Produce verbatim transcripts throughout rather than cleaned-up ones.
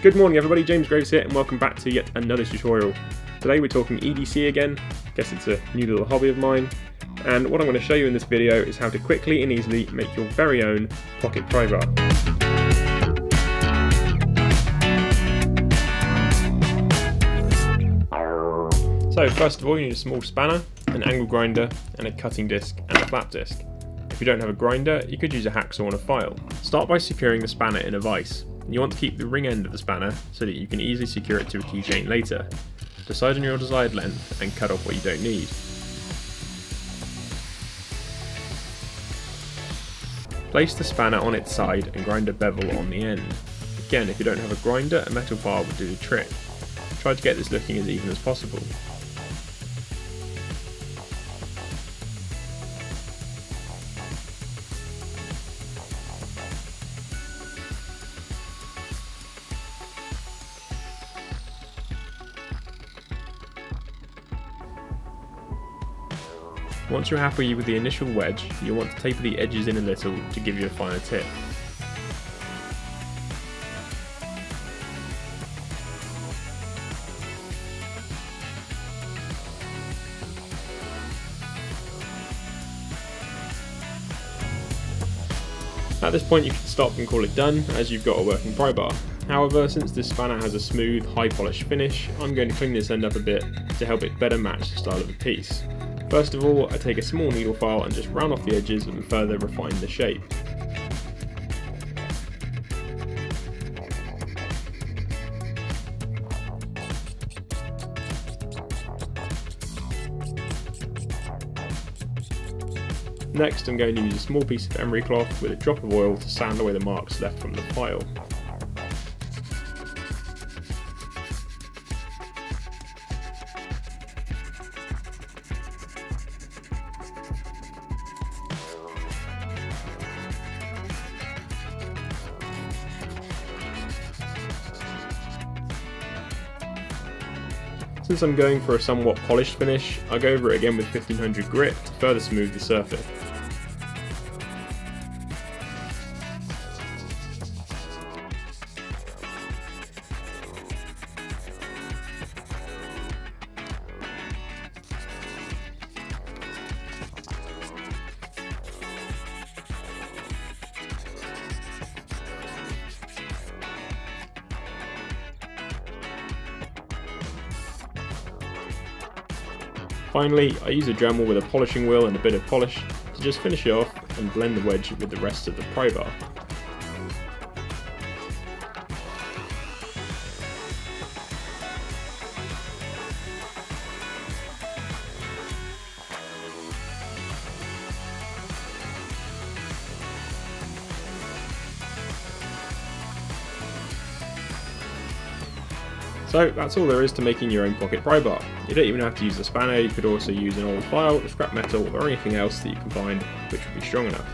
Good morning everybody, James Graves here and welcome back to yet another tutorial. Today we're talking E D C again. I guess it's a new little hobby of mine, and what I'm going to show you in this video is how to quickly and easily make your very own pocket pry bar. So first of all you need a small spanner, an angle grinder and a cutting disc and a flap disc. If you don't have a grinder you could use a hacksaw and a file. Start by securing the spanner in a vise. You want to keep the ring end of the spanner so that you can easily secure it to a keychain later. Decide on your desired length and cut off what you don't need. Place the spanner on its side and grind a bevel on the end. Again, if you don't have a grinder, a metal bar would do the trick. Try to get this looking as even as possible. Once you're happy with the initial wedge, you'll want to taper the edges in a little to give you a finer tip. At this point you can stop and call it done, as you've got a working pry bar. However, since this spanner has a smooth, high polished finish, I'm going to clean this end up a bit to help it better match the style of the piece. First of all, I take a small needle file and just round off the edges and further refine the shape. Next, I'm going to use a small piece of emery cloth with a drop of oil to sand away the marks left from the file. Since I'm going for a somewhat polished finish, I'll go over it again with fifteen hundred grit to further smooth the surface. Finally, I use a Dremel with a polishing wheel and a bit of polish to just finish it off and blend the wedge with the rest of the pry bar. So that's all there is to making your own pocket pry bar. You don't even have to use a spanner, you could also use an old file, scrap metal or anything else that you can find which would be strong enough.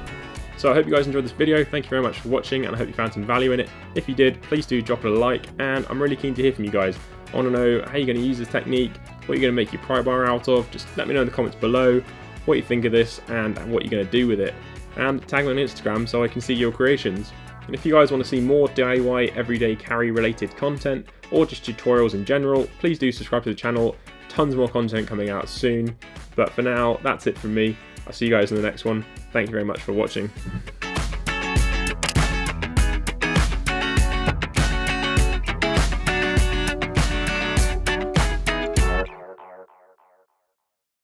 So I hope you guys enjoyed this video, thank you very much for watching and I hope you found some value in it. If you did, please do drop it a like and I'm really keen to hear from you guys. I want to know how you're going to use this technique, what you're going to make your pry bar out of, just let me know in the comments below what you think of this and what you're going to do with it. And tag me on Instagram so I can see your creations. And if you guys want to see more D I Y everyday carry related content or just tutorials in general, please do subscribe to the channel. Tons more content coming out soon. But for now, that's it from me. I'll see you guys in the next one. Thank you very much for watching.